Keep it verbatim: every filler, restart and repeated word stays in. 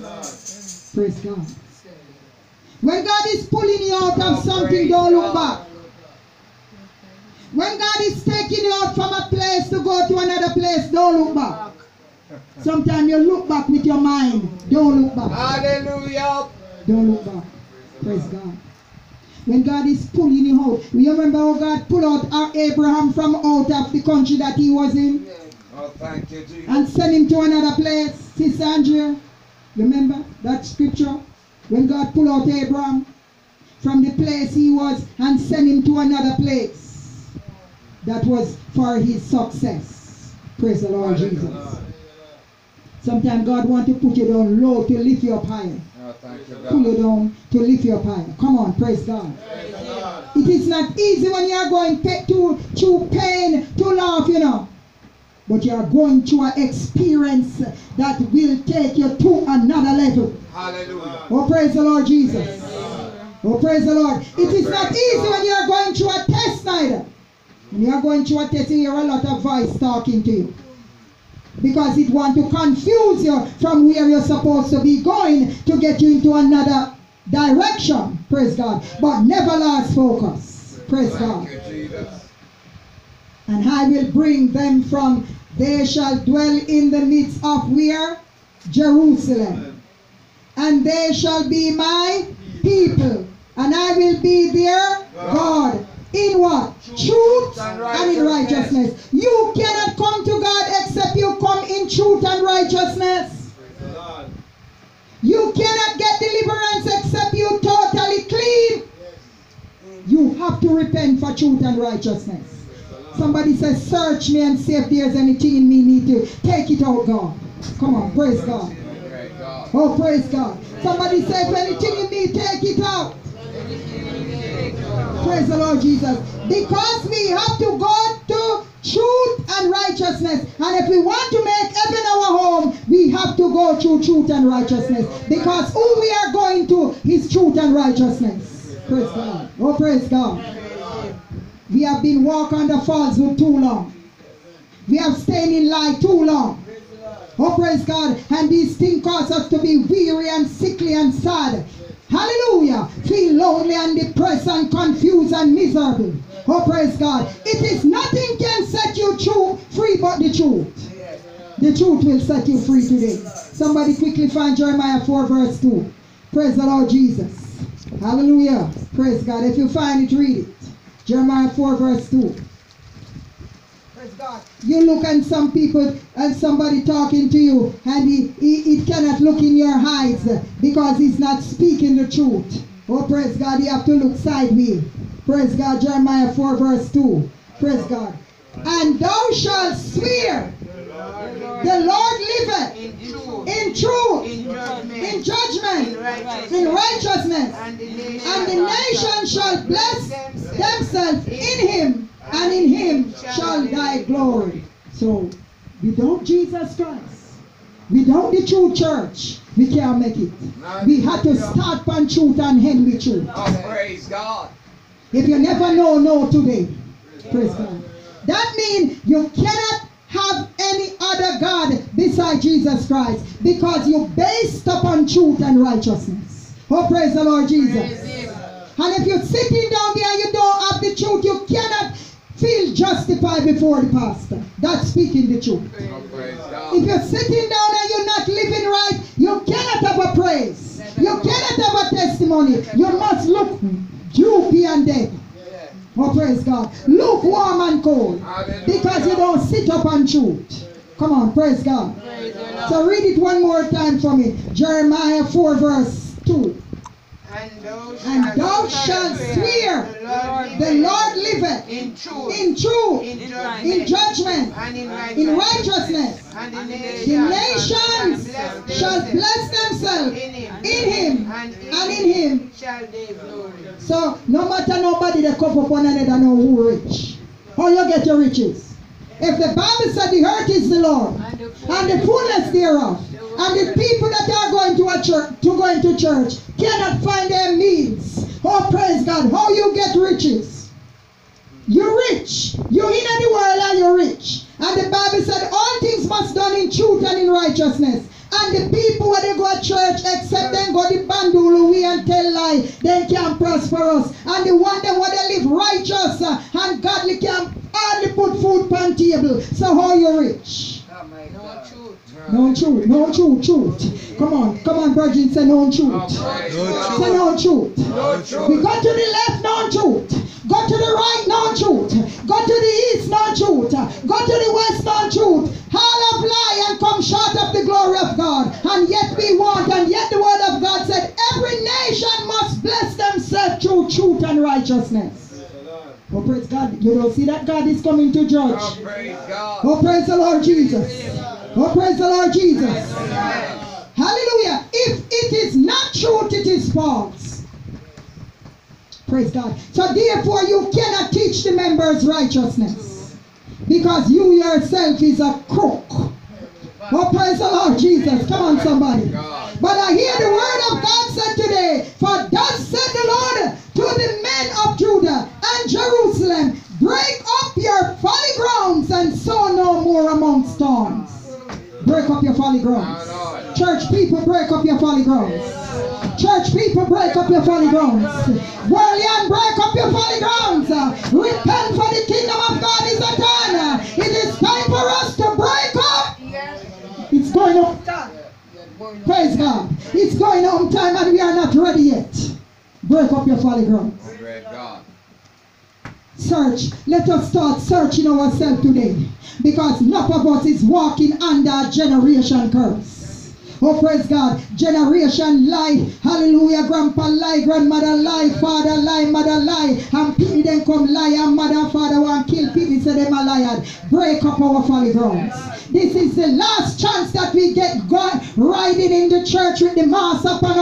Praise God. When God is pulling you out of something, don't look back. When God is taking you out from a place to go to another place, don't look back. Sometimes you look back with your mind. Don't look back. Hallelujah. Don't look back. Praise God. When God is pulling you out. You remember how God pulled out Abraham from out of the country that he was in? Oh, thank you, Jesus. And sent him to another place. Sister Andrea, remember that scripture? When God pulled out Abraham from the place he was and sent him to another place. That was for his success. Praise the Lord Jesus. Sometimes God wants to put you down low to lift you up higher. Oh, thank you, God. Pull you down to lift you up higher. Come on, praise God. Praise God. It is not easy when you are going through, through pain, through love, you know. But you are going through an experience that will take you to another level. Hallelujah. Oh, praise the Lord Jesus. Praise oh, praise the Lord. Oh, it is not easy God. When you are going through a test either. When you are going through a test, you hear a lot of voice talking to you. Because it wants to confuse you from where you're supposed to be going to get you into another direction. Praise God. But never lost focus. Praise God. And I will bring them from, they shall dwell in the midst of where? Jerusalem. And they shall be my people. And I will be their God. In what? Truth and in righteousness. You cannot come to God except you come in truth and righteousness. You cannot get deliverance except you totally clean. You have to repent for truth and righteousness. Somebody says, search me and see if there's anything in me need to take it out, God. Come on, praise God. Oh, praise God. Somebody says, if anything in me, take it out. Praise the Lord Jesus. Because we have to go to truth and righteousness. And if we want to make heaven our home, we have to go through truth and righteousness. Because who we are going to is truth and righteousness. Praise God. Oh, praise God. We have been walking under falsehood too long. We have stayed in lie too long. Oh, praise God. And these things cause us to be weary and sickly and sad. Hallelujah. Feel lonely and depressed and confused and miserable. Oh, praise God. It is nothing can set you true, free but the truth. The truth will set you free today. Somebody quickly find Jeremiah four verse two. Praise the Lord Jesus. Hallelujah. Praise God. If you find it, read it. Jeremiah four verse two. Praise God. You look at some people and somebody talking to you and he, he, he cannot look in your eyes because he's not speaking the truth. Oh, praise God, you have to look sideways. Praise God, Jeremiah four verse two. Praise God. And thou shalt swear, the Lord liveth in truth, in judgment, in righteousness, and the nation shall bless themselves in him. And in him shall thy glory. So, without Jesus Christ, without the true church, we can't make it. We had to start from truth and end with truth. Oh, praise God. If you never know, know today. Praise God. That means you cannot have any other God besides Jesus Christ because you're based upon truth and righteousness. Oh, praise the Lord Jesus. And if you're sitting down there and you don't have the truth, you cannot feel justified before the pastor. That's speaking the truth. Oh, if you're sitting down and you're not living right, you cannot have a praise. You cannot have a testimony. You must look droopy and dead. Oh, praise God. Look warm and cold. Because you don't sit up on truth. Come on, praise God. So read it one more time for me. Jeremiah four verse two. And thou, and thou shalt swear, the Lord liveth in truth, in, truth, in, judgment, in judgment, and in righteousness. In righteousness. And in the nations bless shall bless themselves in him, in him and, in and in him shall they glory. So, no matter nobody that come upon another know who rich. How you get your riches? If the Bible said the earth is the Lord, and the fullness, and the fullness thereof, and the people that are going to a church, to going to church cannot find their means. Oh, praise God. How you get riches? You're rich. You're in the world and you're rich. And the Bible said all things must be done in truth and in righteousness. And the people when they go to church, except them go the bandulu we and tell lie, they can't prosper us. And the one them where they live righteous and godly can hardly put food on table. So how you rich? Oh my God. No truth, no truth, truth. Come on, come on, virgin, say no truth. No truth. Say no truth. No truth. We go to the left, no truth. Go to the right, no truth. Go to the east, no truth. Go to the west, no truth. All of lie and come short of the glory of God. And yet we want, and yet the word of God said, every nation must bless themselves through truth and righteousness. Oh, praise God. You don't see that God is coming to judge. Oh, praise God. Oh, praise the Lord Jesus. Oh, praise the Lord Jesus. Hallelujah. Hallelujah. If it is not truth, it is false. Praise God. So therefore, you cannot teach the members righteousness, because you yourself is a crook. Oh, praise the Lord Jesus. Come on, somebody. But I hear the word of God said today, for thus said the Lord to the men of Judah and Jerusalem, break up your folly grounds and sow no more among storms. Break up your folly grounds. Church people, break up your folly grounds. Church people, break up your folly grounds. Worldly, break up your folly grounds. Repent, for the kingdom of God is at hand. It is time for us to break up. It's going on time. Praise God. It's going on time and we are not ready yet. Break up your folly grounds. Search. Let us start searching ourselves today, because enough of us is walking under a generation curse. Oh, praise God. Generation lie. Hallelujah. Grandpa lie. Grandmother lie. Father lie. Mother lie. And people then come lie. And mother and father want to kill people. So them a liar. Break up our folly grounds. This is the last chance that we get God riding in the church with the mask upon